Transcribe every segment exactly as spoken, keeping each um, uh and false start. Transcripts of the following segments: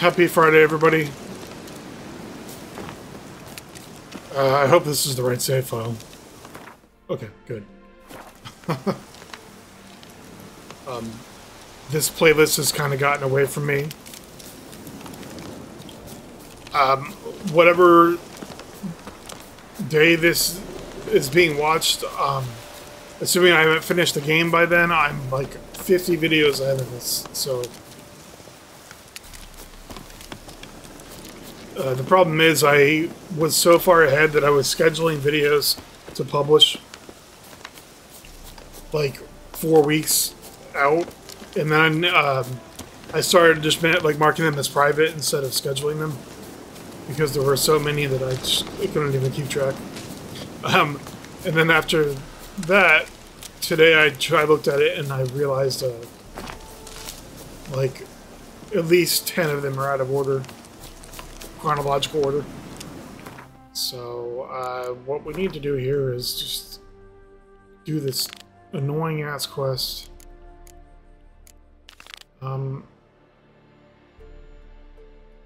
Happy Friday, everybody. Uh, I hope this is the right save file. Okay, good. um, this playlist has kind of gotten away from me. Um, whatever day this is being watched, um, assuming I haven't finished the game by then, I'm like fifty videos ahead of this, so... Uh, the problem is I was so far ahead that I was scheduling videos to publish like four weeks out, and then um, I started just like marking them as private instead of scheduling them because there were so many that I just I couldn't even keep track. Um, and then after that, today I tried, looked at it and I realized uh, like at least ten of them are out of order. Chronological order. So, uh, what we need to do here is just do this annoying ass quest. Um,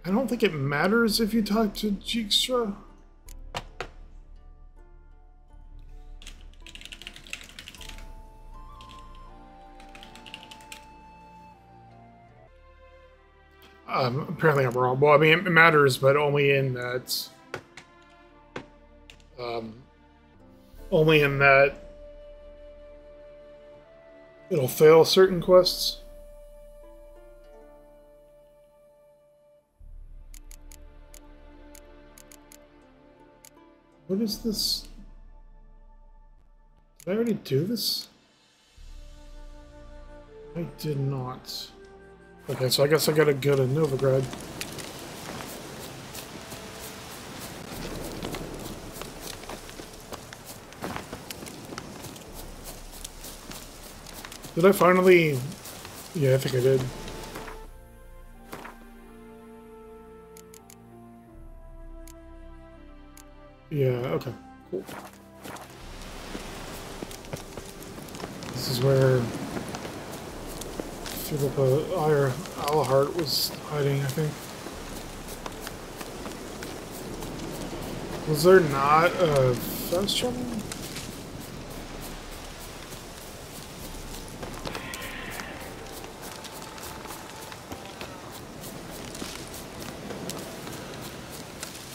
I don't think it matters if you talk to Dijkstra. Um, apparently I'm wrong. Well, I mean, it matters, but only in that... Um, only in that... it'll fail certain quests. What is this? Did I already do this? I did not. Okay, so I guess I gotta go to Novigrad. Did I finally... Yeah, I think I did. Yeah, okay, cool. This is where... Iyer Alahart was hiding, I think. Was there not a fast travel?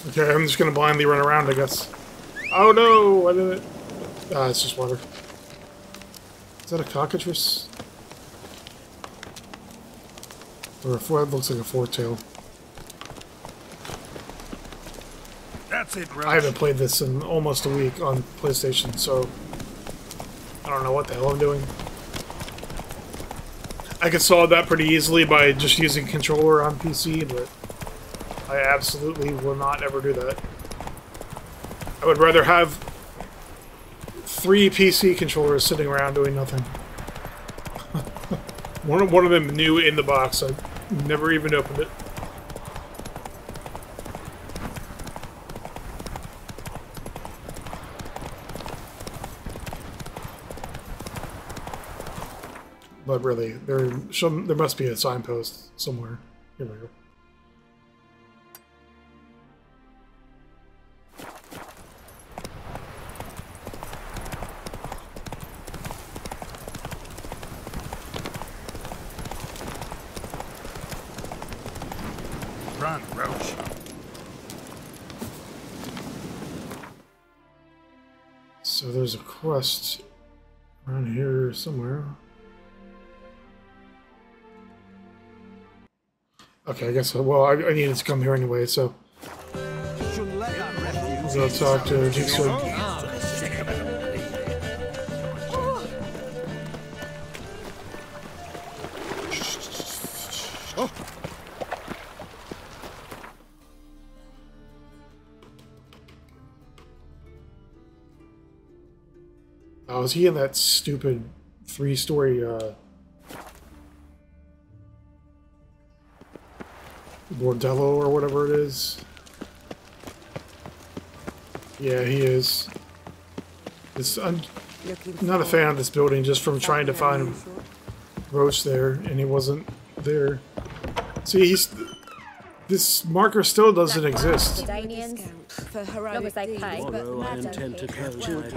Okay, I'm just gonna blindly run around, I guess. Oh no, I didn't. Ah, it's just water. Is that a cockatrice? Or a four, it looks like a forktail. That's it, Roche. I haven't played this in almost a week on PlayStation, so I don't know what the hell I'm doing. I could solve that pretty easily by just using controller on P C, but I absolutely will not ever do that. I would rather have three P C controllers sitting around doing nothing. One of, one of them new in the box. I never even opened it. But really, there should, there must be a signpost somewhere. Here we go. There's a quest around here somewhere. Okay, I guess, well, I, I needed to come here anyway, so. Go talk to Dijkstra. Was he in that stupid three-story uh, bordello or whatever it is? Yeah, he is. It's, I'm not a fan of this building just from trying to find Roche there, and he wasn't there. See, he's This marker still doesn't exist. For heroic deeds, tomorrow I intend to capture my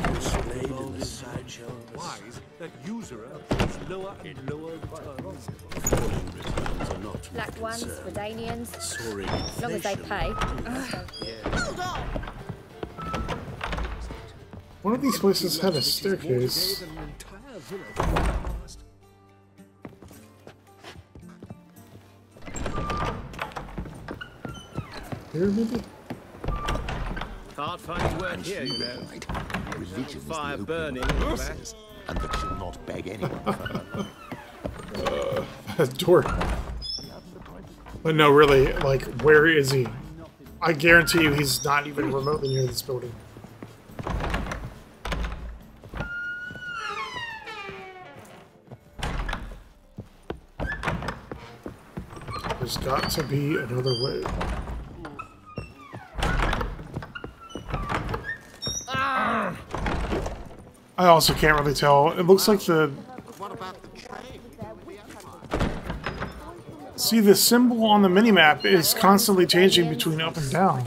blade in the sideshow. Why is that usurer is lower and lower terms? Fallen returns are not black ones, Redanians. Sorry. As long as they pay. Hold on! One of these places had a staircase. Here, maybe? Can't find word here, you know. Religion fire is burning horses, and that she'll not beg anyone for her. Uh, that dork. But no, really, like, where is he? I guarantee you he's not even remotely near this building. There's got to be another way. I also can't really tell. It looks like the... See, the symbol on the minimap is constantly changing between up and down.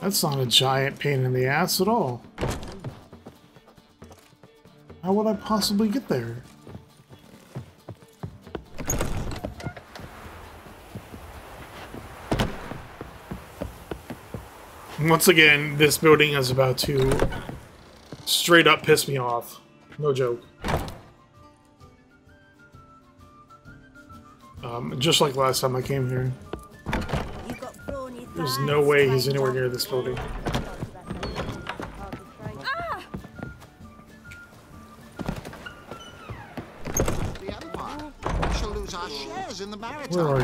That's not a giant pain in the ass at all. How would I possibly get there? Once again, this building is about to straight up piss me off. No joke. Um, just like last time I came here. There's no way he's anywhere near this building. Where are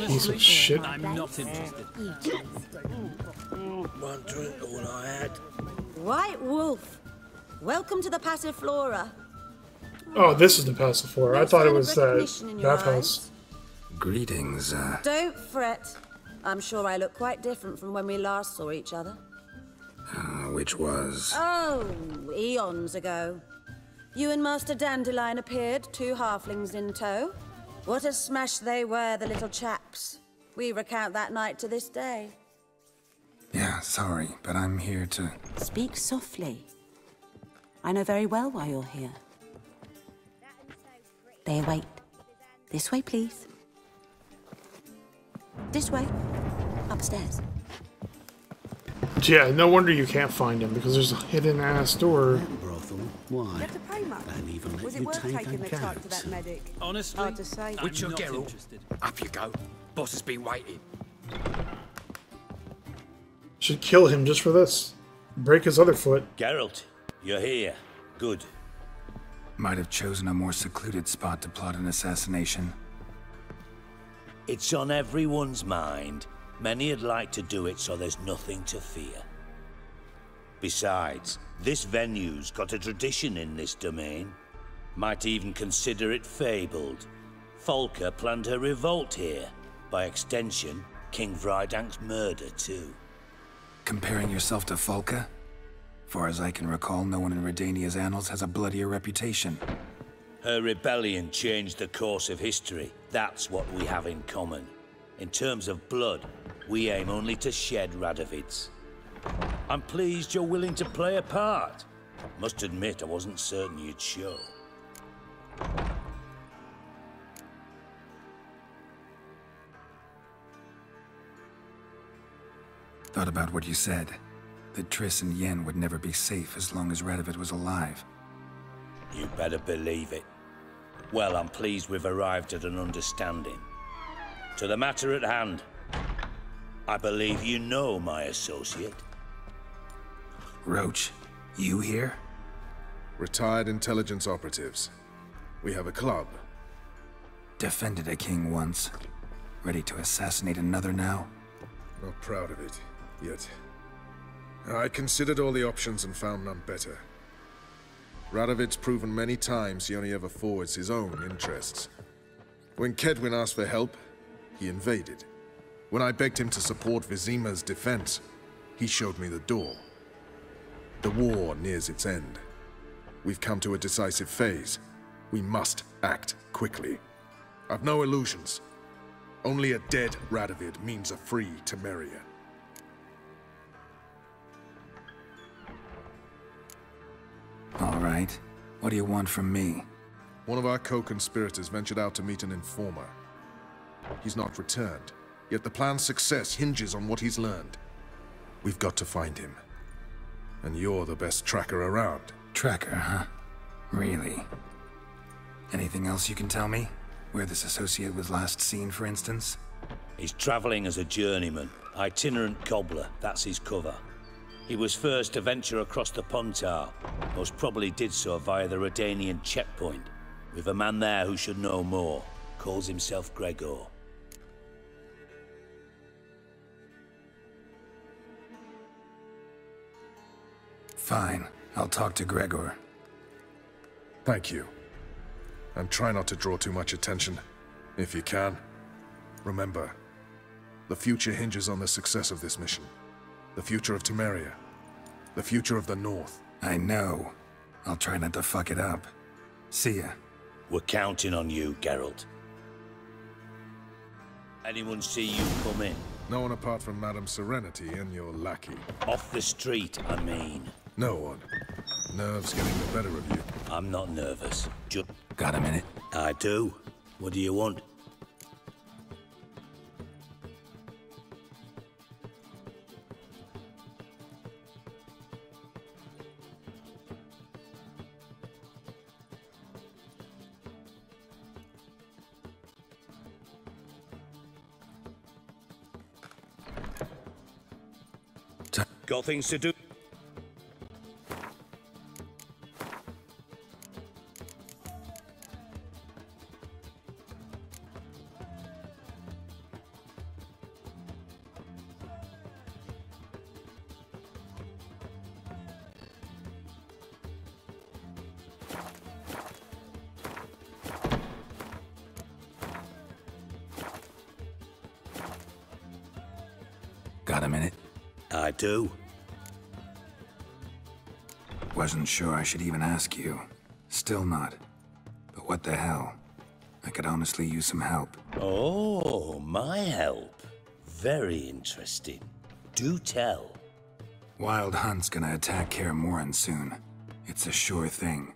you? Piece of shit. I'm not interested. One drink all I had. White Wolf, welcome to the Passiflora. Oh, this is the Passiflora. I thought it was that bathhouse. Greetings. Uh... Don't fret. I'm sure I look quite different from when we last saw each other. Uh, which was? Oh, eons ago. You and Master Dandelion appeared, two halflings in tow. What a smash they were, the little chaps. We recount that night to this day. Yeah, sorry, but I'm here to... Speak softly. I know very well why you're here. They await. This way, please. This way. Upstairs. Yeah, no wonder you can't find him, because there's a hidden-ass door. Why? And even let you take and go. Honestly, Witcher Geralt, up you go. Boss has been waiting. Should kill him just for this. Break his other foot. Geralt, you're here. Good. Might have chosen a more secluded spot to plot an assassination. It's on everyone's mind. Many'd like to do it so there's nothing to fear. Besides, this venue's got a tradition in this domain. Might even consider it fabled. Falka planned her revolt here. By extension, King Vrydank's murder too. Comparing yourself to Falka? Far as I can recall, no one in Redania's annals has a bloodier reputation. Her rebellion changed the course of history. That's what we have in common. In terms of blood, we aim only to shed Radovid's. I'm pleased you're willing to play a part. Must admit, I wasn't certain you'd show. Thought about what you said. That Triss and Yen would never be safe as long as Radovid was alive. You better believe it. Well, I'm pleased we've arrived at an understanding. To the matter at hand. I believe you know my associate. Roche, you here? Retired intelligence operatives. We have a club. Defended a king once. Ready to assassinate another now? Not proud of it, yet. I considered all the options and found none better. Radovid's proven many times he only ever forwards his own interests. When Kaedwen asked for help, he invaded. When I begged him to support Vizima's defense, he showed me the door. The war nears its end. We've come to a decisive phase, We must act quickly. I've no illusions. Only a dead Radovid means a free Temeria. All right. What do you want from me? One of our co-conspirators ventured out to meet an informer. He's not returned, yet the plan's success hinges on what he's learned. We've got to find him. And you're the best tracker around. Tracker, huh? Really? Anything else you can tell me? Where this associate was last seen, for instance? He's traveling as a journeyman, itinerant cobbler, that's his cover. He was first to venture across the Pontar, most probably did so via the Redanian checkpoint, with a man there who should know more, calls himself Gregor. Fine, I'll talk to Gregor. Thank you. And try not to draw too much attention, if you can. Remember, the future hinges on the success of this mission. The future of Temeria. The future of the North. I know. I'll try not to fuck it up. See ya. We're counting on you, Geralt. Anyone see you come in? No one apart from Madame Serenity and your lackey. Off the street, I mean. No one. Nerves getting the better of you. I'm not nervous. Just... Got a minute? I do. What do you want? Got things to do. Do. Wasn't sure I should even ask you. Still not. But what the hell? I could honestly use some help. Oh, my help. Very interesting. Do tell. Wild Hunt's gonna attack Kaer Morhen soon. It's a sure thing.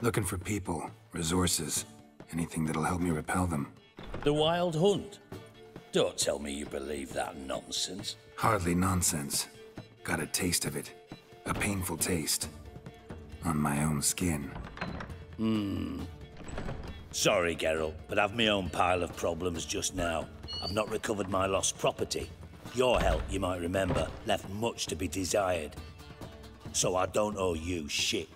Looking for people, resources, anything that'll help me repel them. The Wild Hunt? Don't tell me you believe that nonsense. Hardly nonsense. Got a taste of it. A painful taste. On my own skin. Hmm. Sorry, Geralt, but I've my own pile of problems just now. I've not recovered my lost property. Your help, you might remember, left much to be desired. So I don't owe you shit.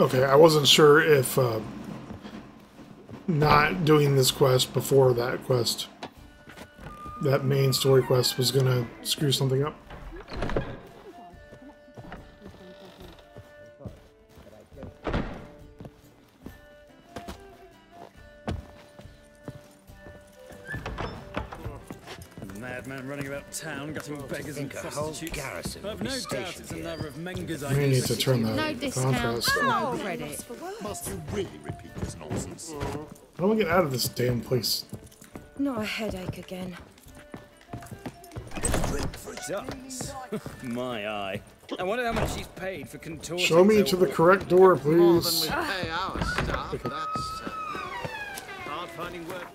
Okay, I wasn't sure if uh, not doing this quest before that quest, that main story quest, was gonna screw something up. Town, getting beggars and prostitutes. I've no doubt it's a matter of Menga's ideas. We need to turn the no contrast on. Oh, must you really repeat this nonsense? How do I get out of this damn place? Not a headache again. My eye. I wonder how much she's paid for contorting. Show me to the correct door, please. Hard finding work.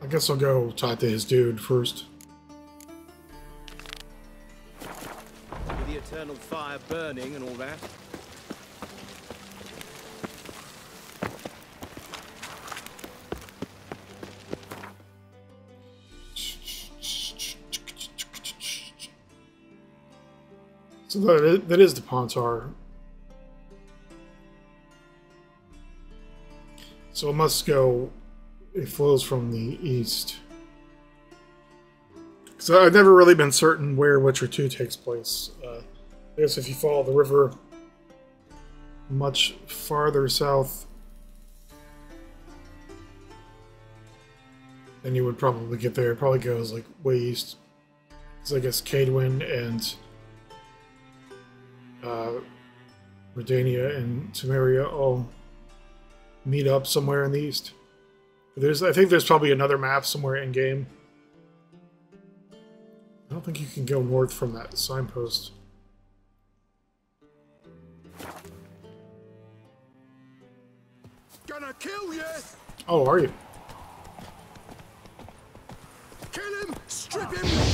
I guess I'll go talk to his dude first. With the eternal fire burning and all that. So that is the Pontar. So it must go... It flows from the east. So I've never really been certain where Witcher two takes place. Uh, I guess if you follow the river much farther south, then you would probably get there. It probably goes like way east. So I guess Kaedwen and uh, Redania and Temeria all meet up somewhere in the east. There's, I think there's probably another map somewhere in game. I don't think you can go north from that signpost. Gonna kill you. Oh, are you? Kill him! Strip him!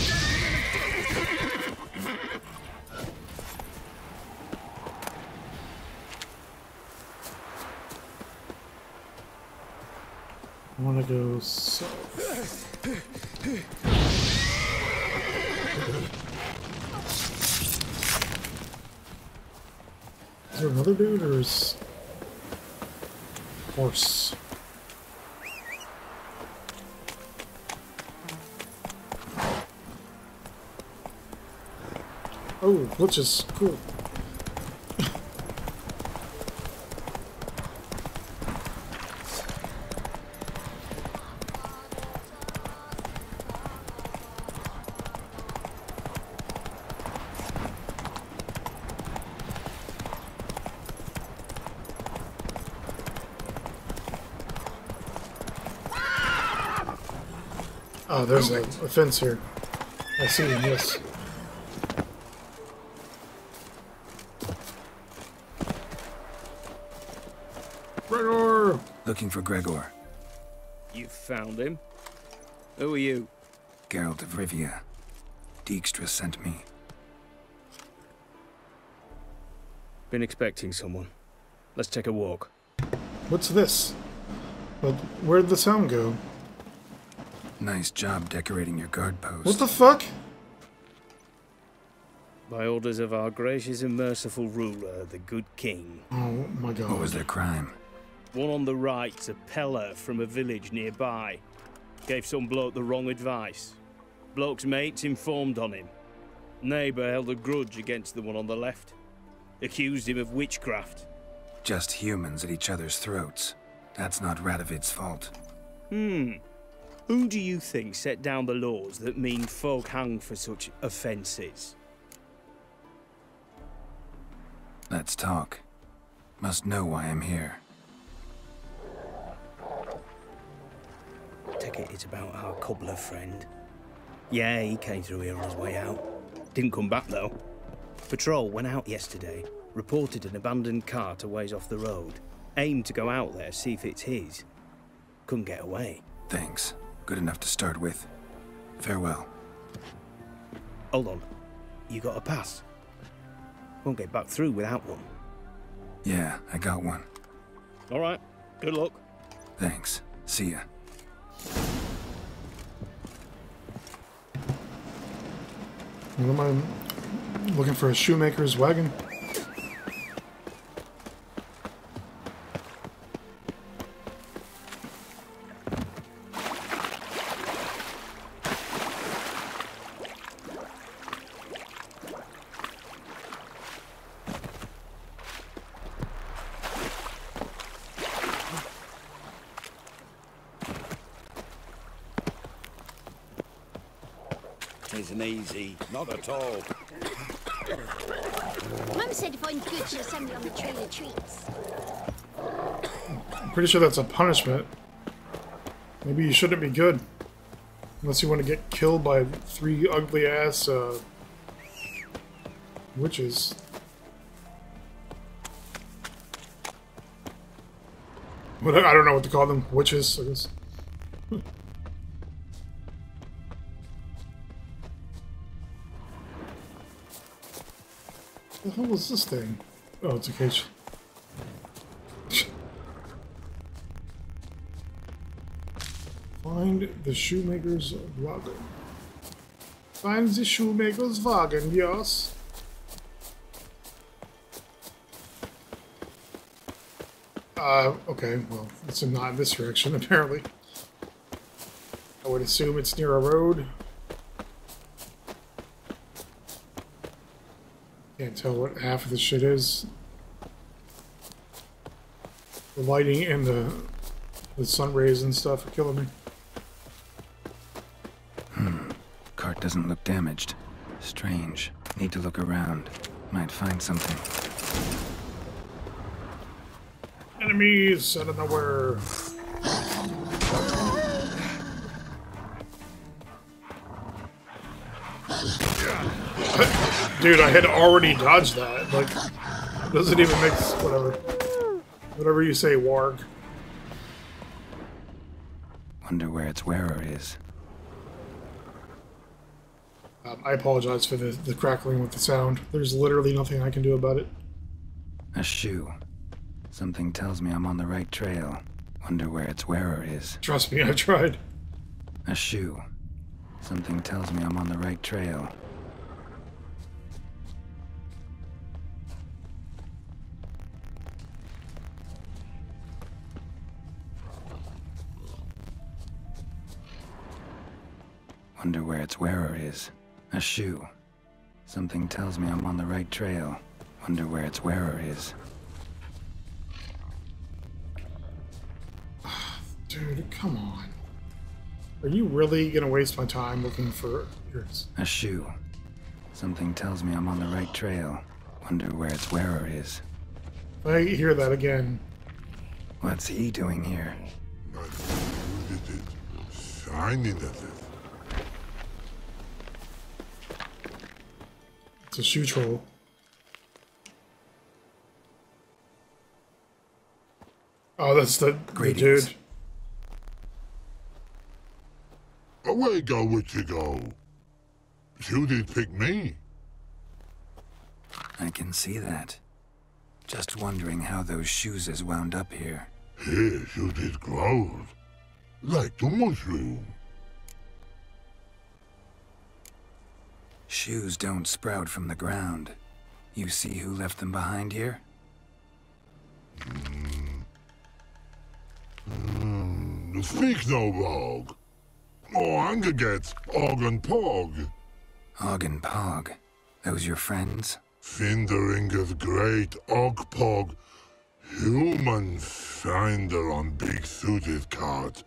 I wanna go south. Is there another dude or is horse? Oh, which is cool. Oh, there's a, a fence here. I see him, yes. Gregor! Looking for Gregor. You found him? Who are you? Geralt of Rivia. Dijkstra sent me. Been expecting someone. Let's take a walk. What's this? But where'd the sound go? Nice job decorating your guard post. What the fuck? By orders of our gracious and merciful ruler, the good king. Oh my god. What was their crime? One on the right's a peller from a village nearby. Gave some bloke the wrong advice. Bloke's mates informed on him. Neighbour held a grudge against the one on the left. Accused him of witchcraft. Just humans at each other's throats. That's not Radovid's fault. Hmm. Who do you think set down the laws that mean folk hang for such offences? Let's talk. Must know why I'm here. Take it it's about our cobbler friend. Yeah, he came through here on his way out. Didn't come back though. Patrol went out yesterday, reported an abandoned cart a ways off the road. Aimed to go out there, see if it's his. Couldn't get away. Thanks. Good enough to start with. Farewell. Hold on. You got a pass? Won't get back through without one. Yeah, I got one. All right. Good luck. Thanks. See ya. What am I looking for? A shoemaker's wagon? Not at all. Mum said to find good she'll send me on the trail of treats. I'm pretty sure that's a punishment. Maybe you shouldn't be good. Unless you want to get killed by three ugly ass uh, witches. What, I don't know what to call them. Witches, I guess. What the hell is this thing? Oh, it's a cage. Find the shoemaker's wagon. Find the shoemaker's wagon, yes. Uh, okay, well, it's not in this direction, apparently. I would assume it's near a road. Can't tell what half of this shit is. The lighting and the, the sun rays and stuff are killing me. Hmm. Cart doesn't look damaged. Strange. Need to look around. Might find something. Enemies out of nowhere. Dude, I had already dodged that. Like, doesn't even make this, whatever. Whatever you say, warg. Wonder where its wearer is. Um, I apologize for the, the crackling with the sound. There's literally nothing I can do about it. A shoe. Something tells me I'm on the right trail. Wonder where its wearer is. Trust me, I tried. A shoe. Something tells me I'm on the right trail. Wonder where its wearer is. A shoe. Something tells me I'm on the right trail. Wonder where its wearer is. Dude, come on. Are you really gonna waste my time looking for yours? A shoe. Something tells me I'm on the right trail. Wonder where its wearer is. I hear that again. What's he doing here? It's a shoe troll. Oh, that's the, the dude. Away go, witcher go. You did pick me. I can see that. Just wondering how those shoes is wound up here. Here, you did grow. Like the mushroom. Shoes don't sprout from the ground. You see who left them behind here? Mm. Mm. Speak no, Og. Or hunger gets Og and Pog. Og and Pog? Those your friends? Findering of great Og Pog. Human finder on big suited cart.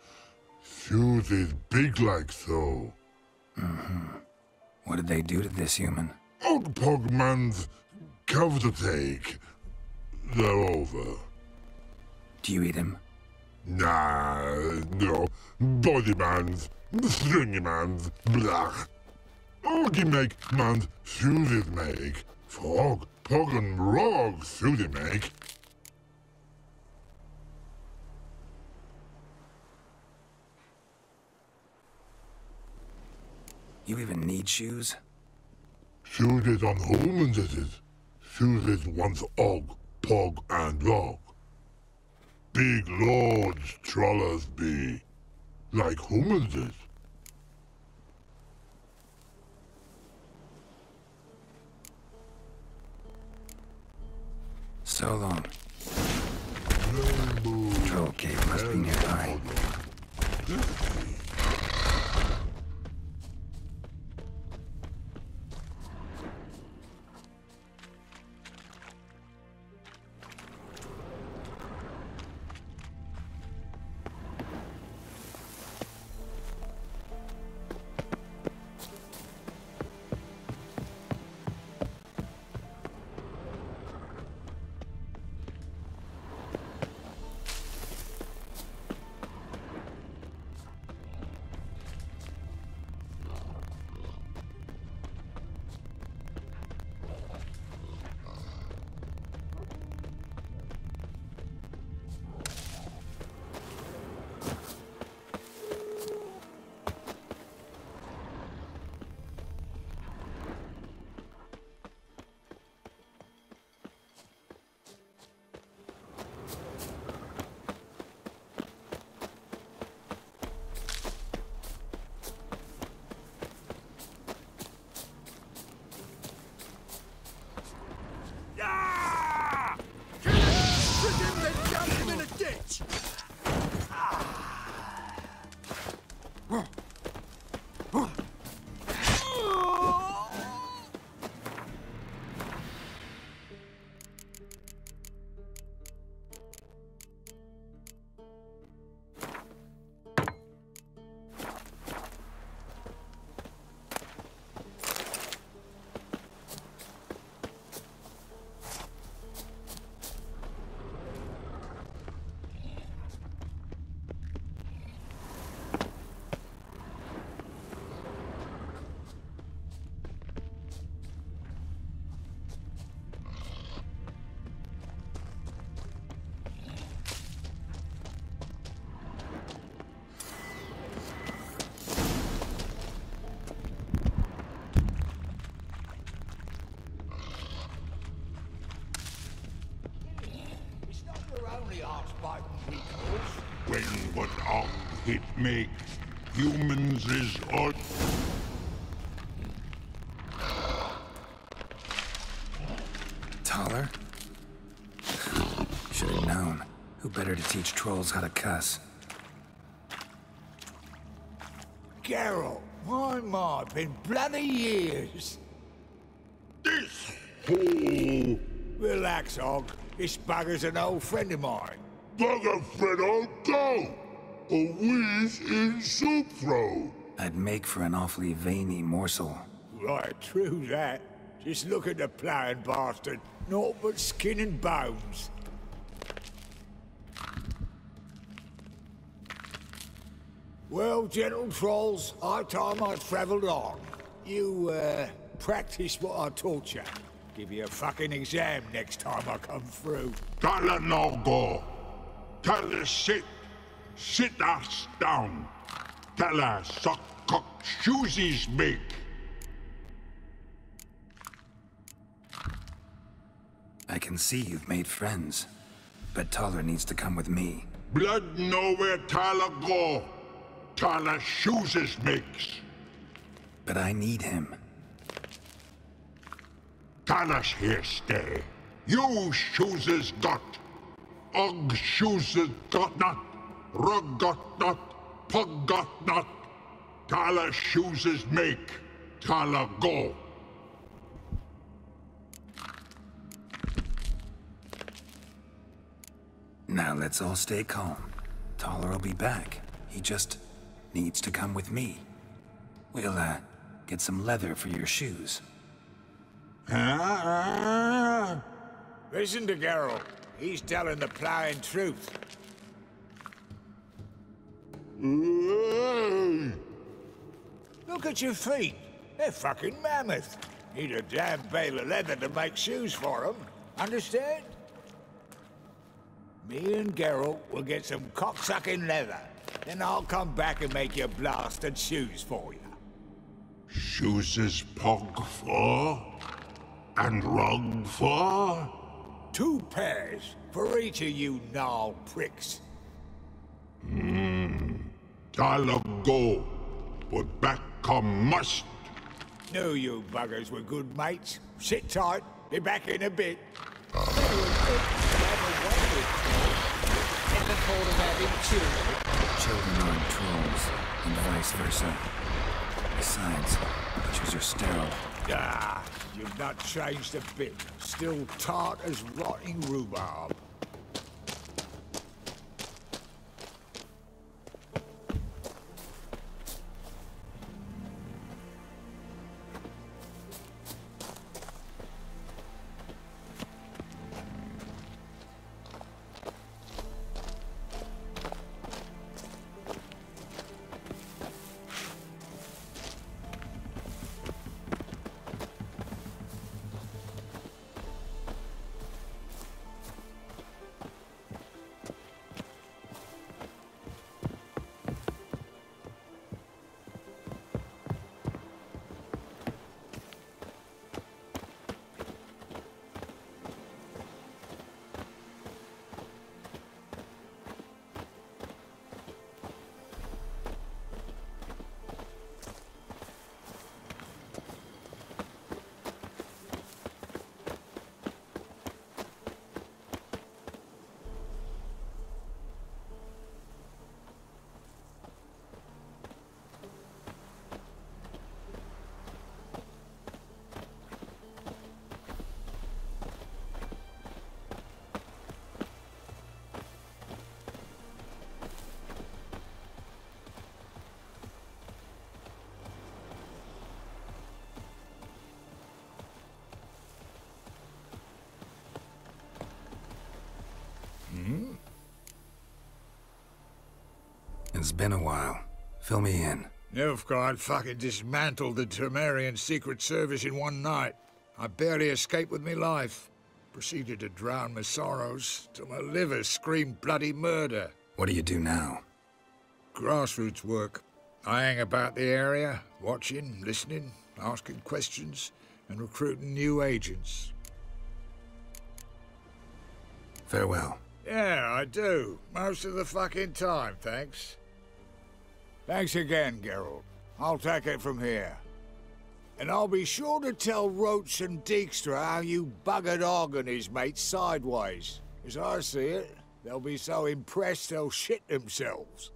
Suited big like so. Mm-hmm. What did they do to this human? Og Pog man's cover to take. They're over. Do you eat him? Nah, no. Body man's, stringy man's, blach. Og make man's suited make. For Og, Pog and Rog suited make. You even need shoes? Shoes is on humans, it is. Shoes is once Og, Pog, and Rog. Big lords, trollers be. Like humans is. So long. Rainbow. Troll cave must Rainbow. Be nearby. it makes humans resort. Thaler? Should have known. Who better to teach trolls how to cuss? Geralt, my my, been bloody years. This whole... Relax, Og. This bugger's an old friend of mine. Bugger friend old go! A wheeze in soup throat. I'd make for an awfully veiny morsel. Right, true that. Just look at the plowing bastard. Naught but skin and bones. Well, gentle trolls, our time I've travelled on. You, uh, practice what I taught you. Give you a fucking exam next time I come through. Thaler no go. Thaler sit. Sit us down. Thaler suck cock shoesies big. I can see you've made friends. But Thaler needs to come with me. Blood nowhere Thaler go. Thaler chooses makes. But I need him. Thaler's here stay. You chooses got. Og chooses got not. Rug got not. Pog got not. Thaler chooses make. Thaler go. Now let's all stay calm. Thaler will be back. He just... needs to come with me. We'll, uh, get some leather for your shoes. Listen to Geralt. He's telling the plain truth. Look at your feet. They're fucking mammoth. Need a damn bale of leather to make shoes for them. Understand? Me and Geralt will get some cocksucking leather. Then I'll come back and make your blasted shoes for you. Shoes is Pog for? And Rug for? Two pairs for each of you gnarled pricks. Hmm. Thaler go, but back come must. No, you buggers were good mates. Sit tight, be back in a bit. Children aren't trolls, and vice versa. Besides, witches are sterile. Ah, you've not changed a bit. Still tart as rotting rhubarb. It's been a while. Fill me in. Nilfgaard fucking dismantled the Temerian Secret Service in one night. I barely escaped with me life. Proceeded to drown my sorrows till my liver screamed bloody murder. What do you do now? Grassroots work. I hang about the area, watching, listening, asking questions, and recruiting new agents. Farewell. Yeah, I do. Most of the fucking time, thanks. Thanks again, Geralt. I'll take it from here. And I'll be sure to tell Roche and Dijkstra how you buggered Og and his mate sideways. As I see it, they'll be so impressed they'll shit themselves.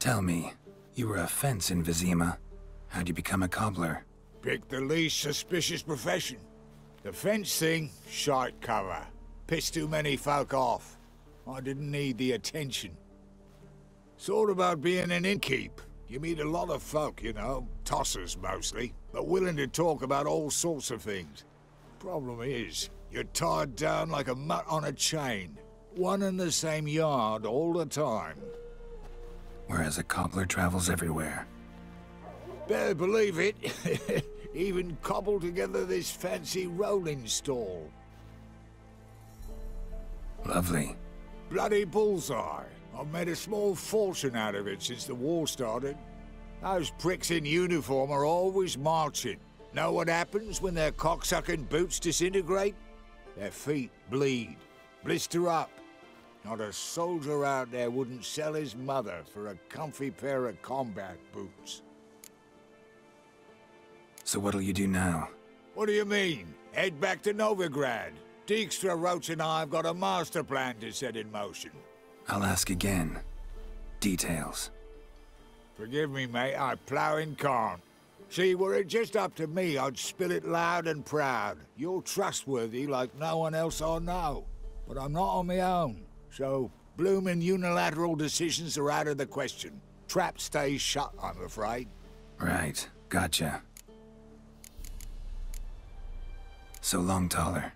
Tell me, you were a fence in Vizima. How'd you become a cobbler? Pick the least suspicious profession. The fence thing, shite cover. Pissed too many folk off. I didn't need the attention. Sort about being an innkeep. You meet a lot of folk, you know, tossers mostly, but willing to talk about all sorts of things. Problem is, you're tied down like a mutt on a chain, one and the same yard all the time. Whereas a cobbler travels everywhere. Better believe it. Even cobbled together this fancy rolling stall. Lovely. Bloody bullseye. I've made a small fortune out of it since the war started. Those pricks in uniform are always marching. Know what happens when their cocksucking boots disintegrate? Their feet bleed, blister up. Not a soldier out there wouldn't sell his mother for a comfy pair of combat boots. So what'll you do now? What do you mean? Head back to Novigrad. Dijkstra, Roche and I have got a master plan to set in motion. I'll ask again. Details. Forgive me, mate, I plowing can't. See, were it just up to me, I'd spill it loud and proud. You're trustworthy like no one else I know. But I'm not on my own. So, bloomin' unilateral decisions are out of the question. Trap stays shut, I'm afraid. Right, gotcha. So long, Thaler,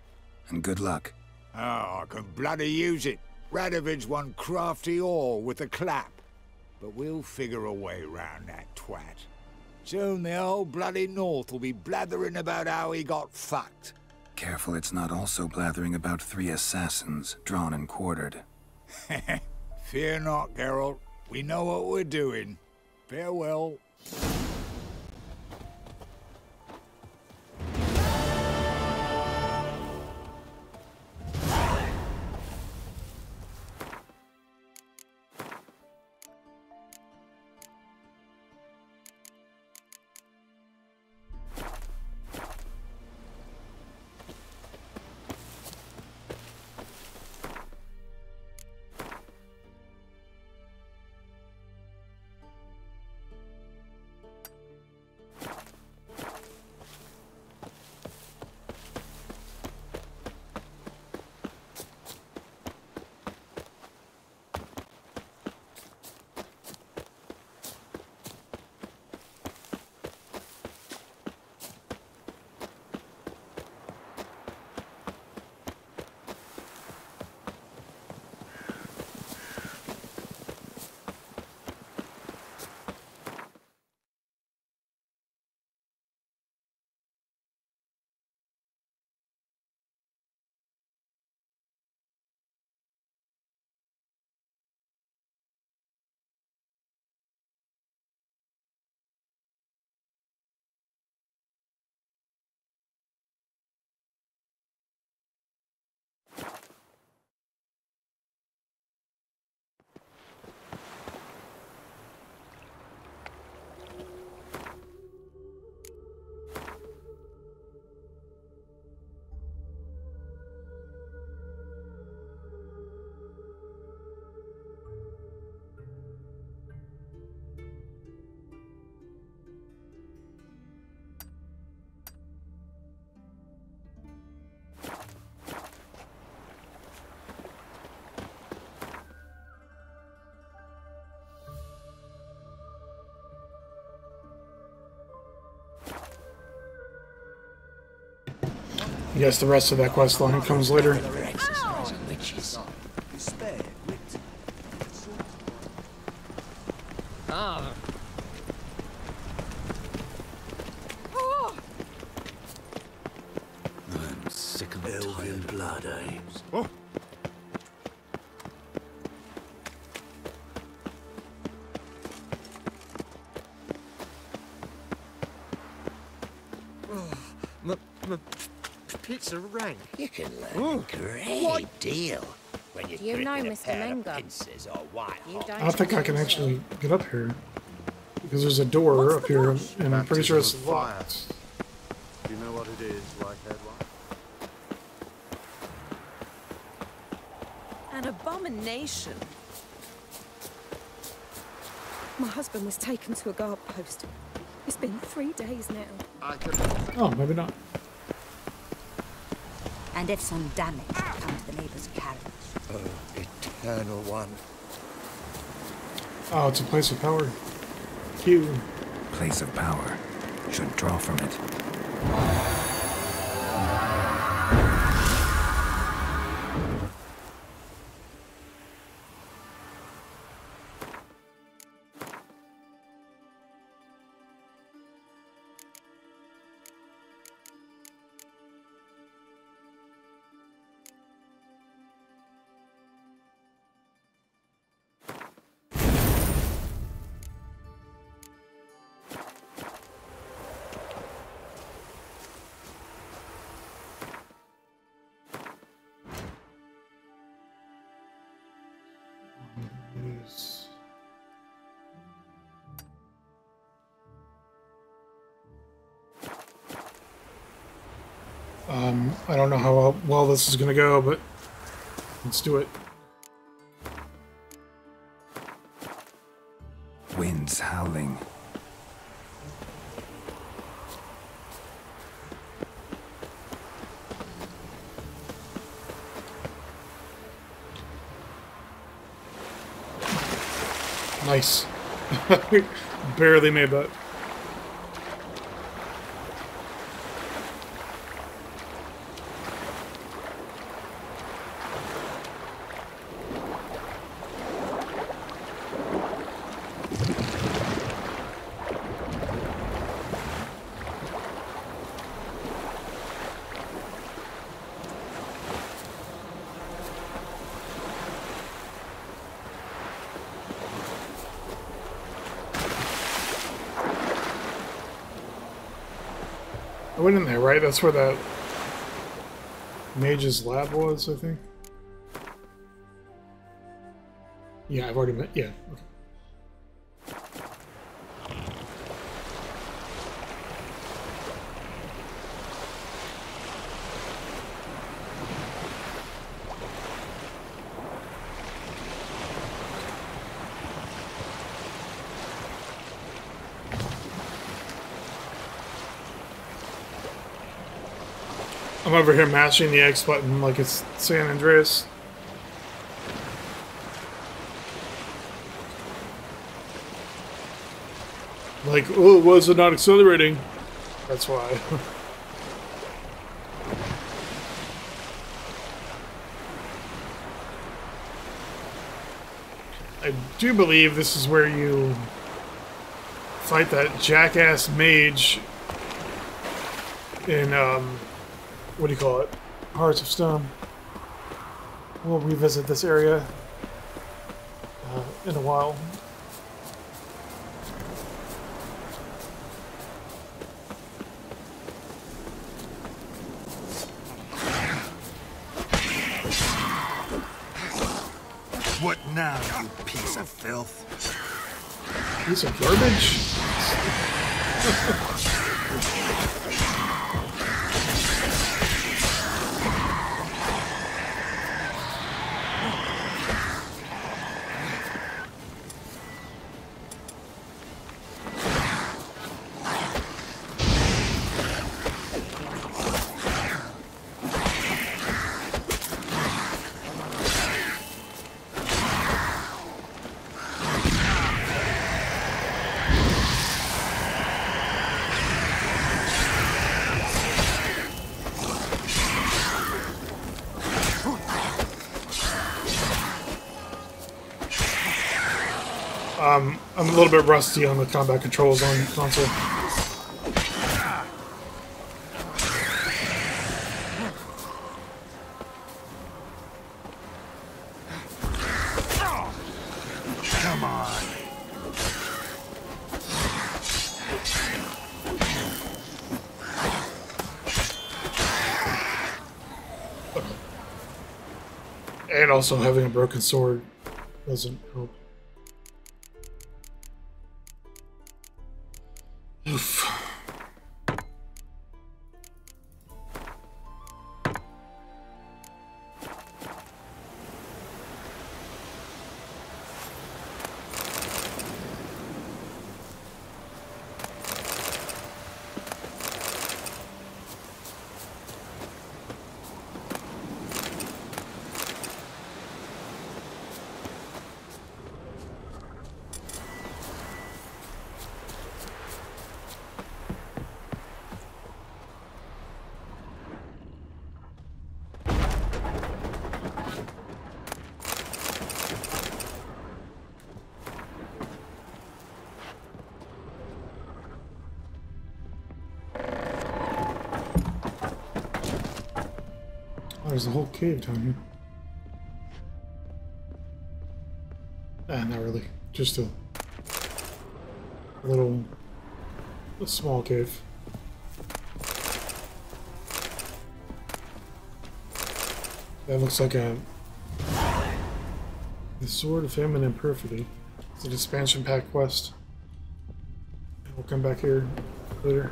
and good luck. Oh, I can bloody use it. Radovid's one crafty oar with a clap. But we'll figure a way round that twat. Soon the old bloody North will be blathering about how he got fucked. Careful it's not also blathering about three assassins, drawn and quartered. Fear not, Geralt. We know what we're doing. Farewell. I guess the rest of that quest line comes later. Ah. I'm sick of Elven blood, eh? Oh. Rank. You can learn Ooh. a great what? deal When you, you know, Mister Menga, I don't think I can actually get up here because there's a door What's up here, bush? And I'm pretty sure it's locked. Do you know what it is, Whitehead? An abomination. My husband was taken to a guard post. It's been three days now. I can... Oh, maybe not. And if some damage comes to the neighbor's carriage. Oh, eternal one. Oh, it's a place of power. Q. Place of power. Should draw from it. Um, I don't know how well this is going to go, but let's do it. Winds howling. Nice. Barely made that. Went in there, right? That's where that mage's lab was, I think. Yeah, I've already met. Yeah. Okay. I'm over here mashing the X button like it's San Andreas. Like, oh, why is it not accelerating? That's why. I do believe this is where you fight that jackass mage in, um... what do you call it? Hearts of Stone. We'll revisit this area uh, in a while. What now, you piece of filth? Piece of garbage? Um, I'm a little bit rusty on the combat controls on the console. Come on. And also having a broken sword doesn't help. Oof. There's a whole cave down here. Ah, not really. Just a little, a small cave. That looks like a... The Sword of Eminent Perfidy. It's an expansion pack quest. We'll come back here later.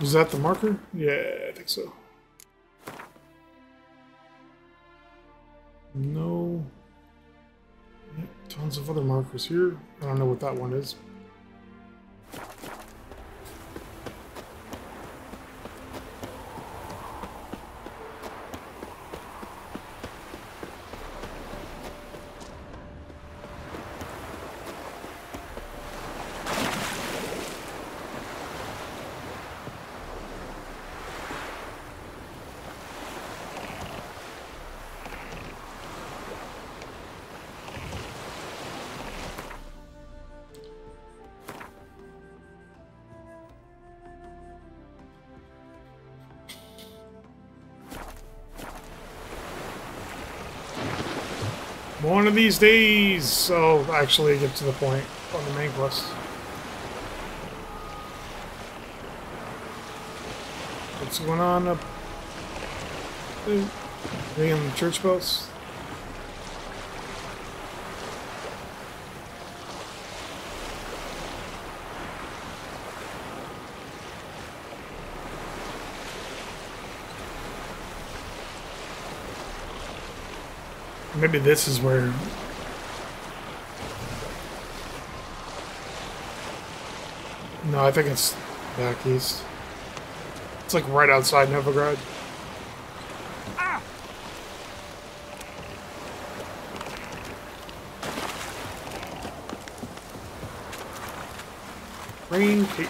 Is that the marker? Yeah, I think so. No. Yep, tons of other markers here. I don't know what that one is. One of these days, so oh, actually get to the point on the main quest. What's going on up? Ringing the church bells. Maybe this is where... No, I think it's back east. It's like right outside Novigrad. Ah! Green Peak.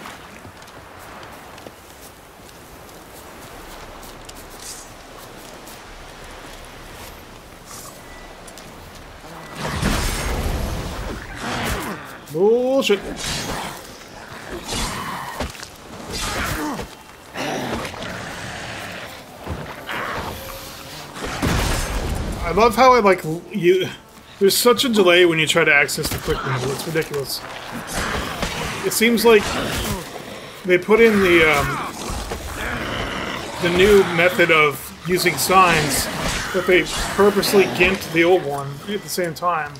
Bullshit. I love how I like you. There's such a delay when you try to access the quick menu. It's ridiculous. It seems like they put in the um, the new method of using signs, but they purposely gimped the old one at the same time.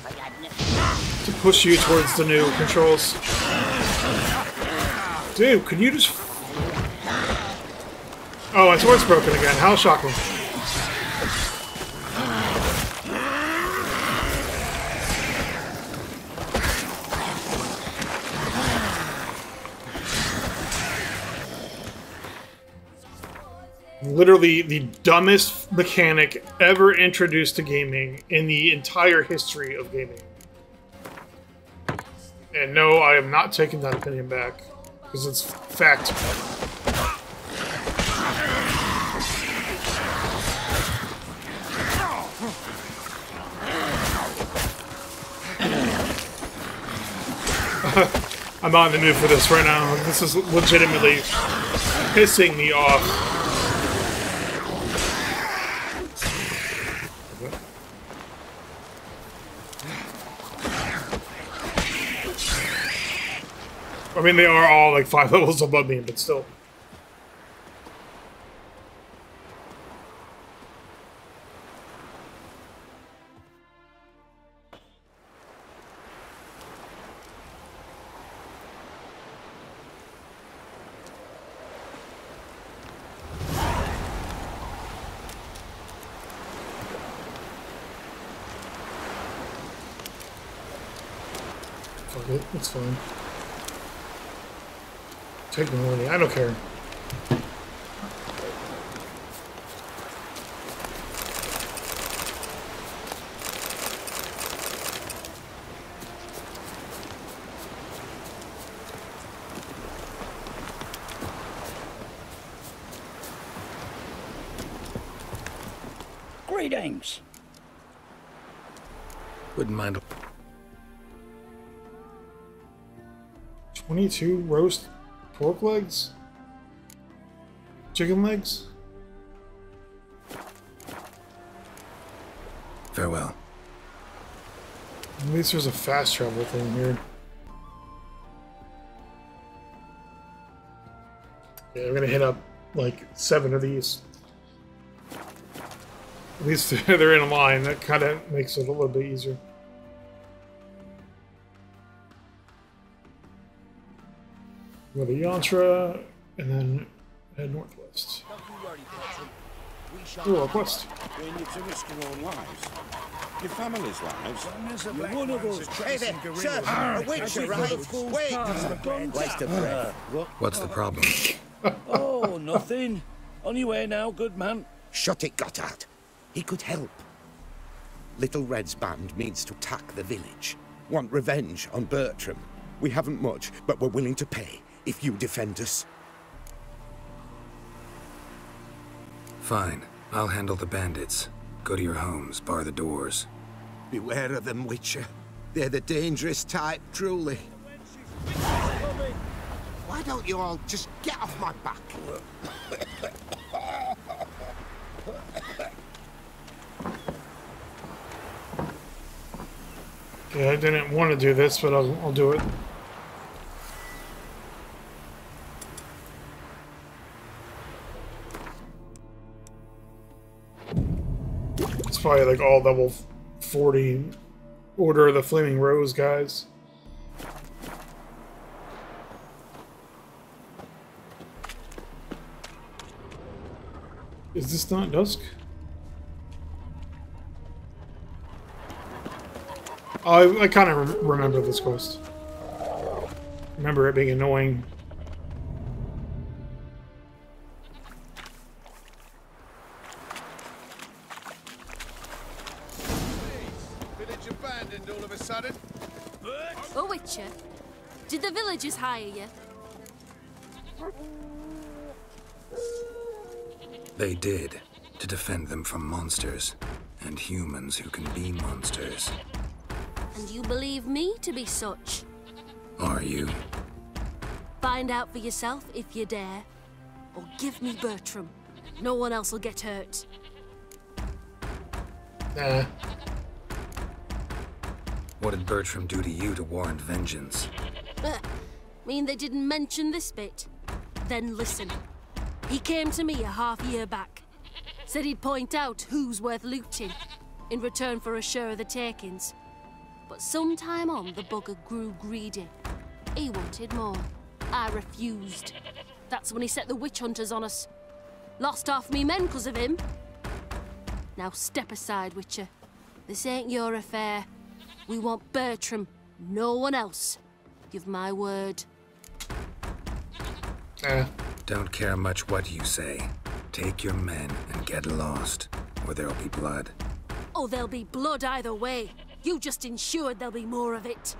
Push you towards the new controls. Dude, could you just... Oh, my sword's broken again. How shocking. Literally the dumbest mechanic ever introduced to gaming in the entire history of gaming. And no, I am not taking that opinion back, because it's fact. I'm not in the mood for this right now. This is legitimately pissing me off. mean, they are all like five levels above me, but still. It's fine. Take the money. I don't care. Greetings. Wouldn't mind. twenty-two roast pork legs? Chicken legs? Farewell. At least there's a fast travel thing here. Yeah, we're gonna hit up like seven of these. At least they're in a line. That kind of makes it a little bit easier. Go to Yantra, and then head northwest. Ooh, a quest. Your family's lives. One of those crazy gorillas. A witcher, right? Wait. Waste of breath. What's the problem? Oh, nothing. On your way now, good man. Shot it got out. He could help. Little Red's band means to attack the village. Want revenge on Bertram. We haven't much, but we're willing to pay. If you defend us. Fine. I'll handle the bandits. Go to your homes, bar the doors. Beware of them, Witcher. They're the dangerous type, truly. Why don't you all just get off my back? Yeah, I didn't want to do this, but I'll, I'll do it. Probably like all level forty Order of the Flaming Rose guys. Is this not dusk? I, I kind of re remember this quest. Remember it being annoying. Did the villagers hire you? They did, to defend them from monsters, and humans who can be monsters. And you believe me to be such? Are you? Find out for yourself if you dare, or give me Bertram. No one else will get hurt. Nah. What did Bertram do to you to warrant vengeance? Uh, mean they didn't mention this bit? Then listen. He came to me a half year back. Said he'd point out who's worth looting in return for a share of the takings. But sometime on, the bugger grew greedy. He wanted more. I refused. That's when he set the witch hunters on us. Lost half me men because of him. Now step aside, Witcher. This ain't your affair. We want Bertram, no one else. Give my word. Eh. Don't care much what you say. Take your men and get lost, or there'll be blood. Oh, there'll be blood either way. You just ensured there'll be more of it.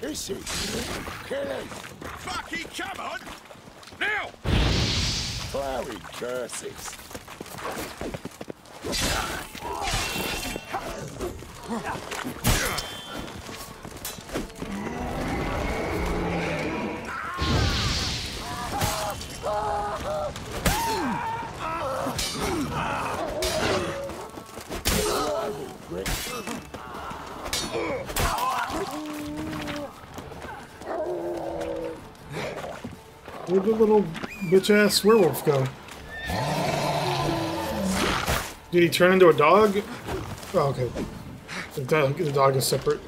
This is killing. Fucking come on! Now! Flowing curses. Oh, Where'd the little bitch-ass werewolf go? Did he turn into a dog? Oh, okay. The dog, the dog is separate.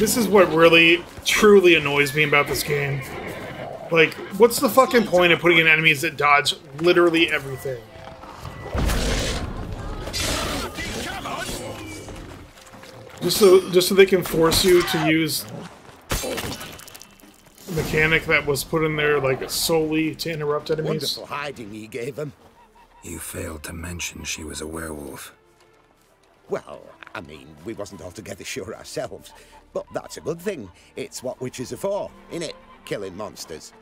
This is what really, truly annoys me about this game. Like, what's the fucking point of putting in enemies that dodge literally everything? Just so, just so they can force you to use a mechanic that was put in there, like, solely to interrupt enemies. Wonderful hiding you gave them. You failed to mention she was a werewolf. Well, I mean, we wasn't altogether sure ourselves. But that's a good thing. It's what witches are for, innit? Killing monsters.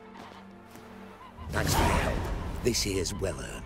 Thanks for your help. This here's well earned.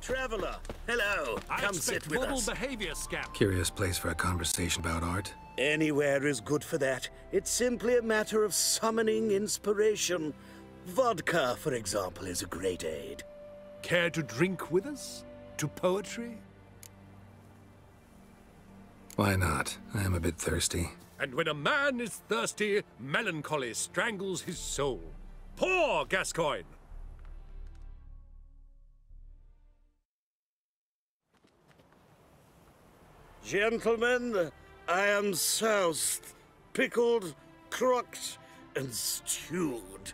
Traveler, hello. I Come sit with us. Behavior, scamp. Curious place for a conversation about art. Anywhere is good for that. It's simply a matter of summoning inspiration. Vodka, for example, is a great aid. Care to drink with us? To poetry? Why not? I am a bit thirsty. And when a man is thirsty, melancholy strangles his soul. Pour, Gascoigne! Gentlemen, I am soused, pickled, crocked, and stewed.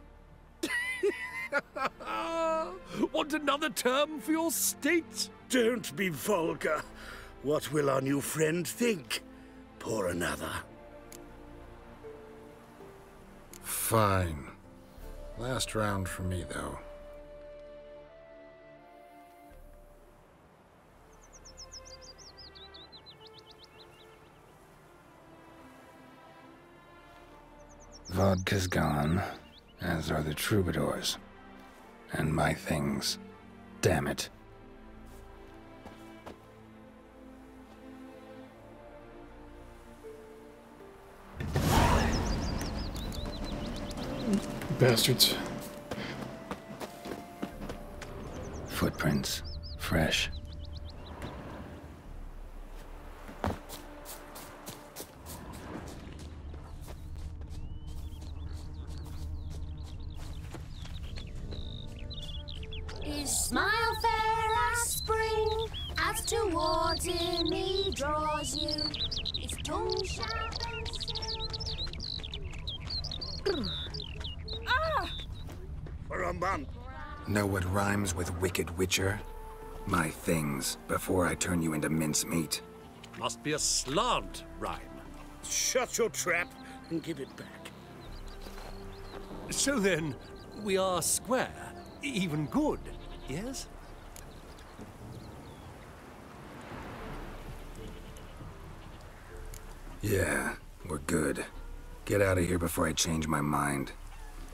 Want another term for your state? Don't be vulgar. What will our new friend think? Pour another. Fine. Last round for me, though. Vodka's gone, as are the troubadours, and my things. Damn it. Bastards. Footprints. Fresh. Smile fair as spring, as towards him he draws you, his tongue shall then sing. Ah! For a month. Know what rhymes with wicked witcher? My things, before I turn you into mincemeat. Must be a slant rhyme. Shut your trap and give it back. So then, we are square, even good. Yes? Yeah, we're good. Get out of here before I change my mind.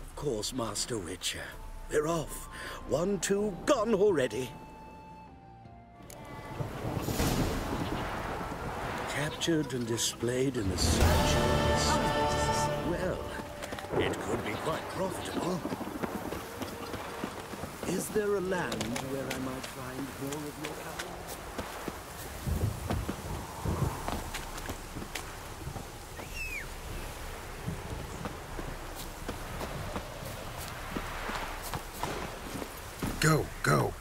Of course, Master Witcher. We're off. One, two, gone already. Captured and displayed in the sanctuaries. Well, it could be quite profitable. Is there a land where I might find more of your kind? Go, go.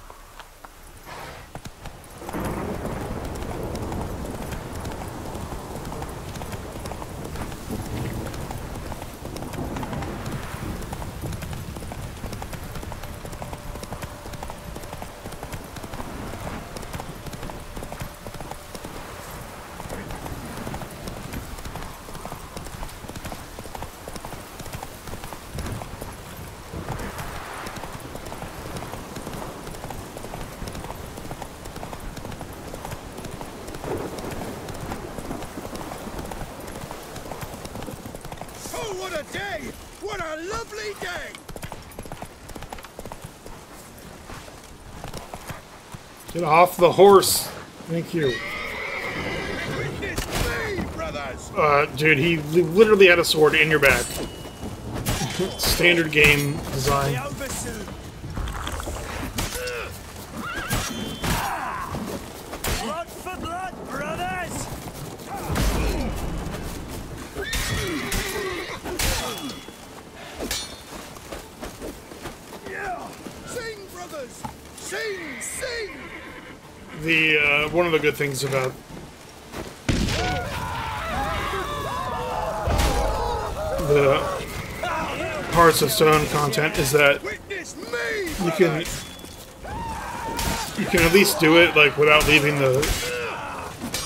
Oh, what a day! What a lovely day! Get off the horse. Thank you. Witness me, brothers. Uh, dude, he literally had a sword in your back. Standard game design. Blood for blood, brothers. Yeah. Sing, brothers. Sing, sing. The uh, one of the good things about the Hearts of Stone content is that you can you can at least do it like without leaving the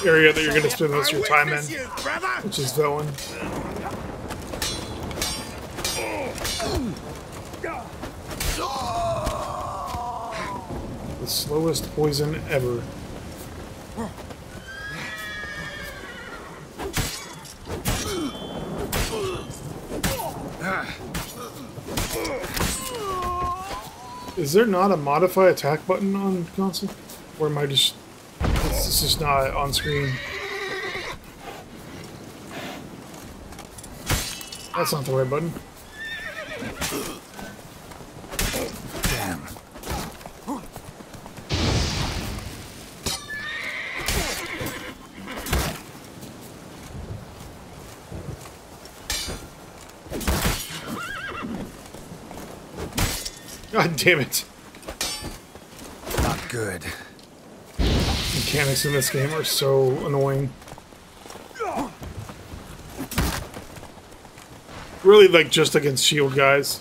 area that you're going to spend most of your time in, which is Velen. The slowest poison ever. Is there not a modify attack button on console? Or am I just... It's, it's just not on screen. That's not the right button. Damn. God damn it. Not good. Mechanics in this game are so annoying. Really, like, just against shield guys.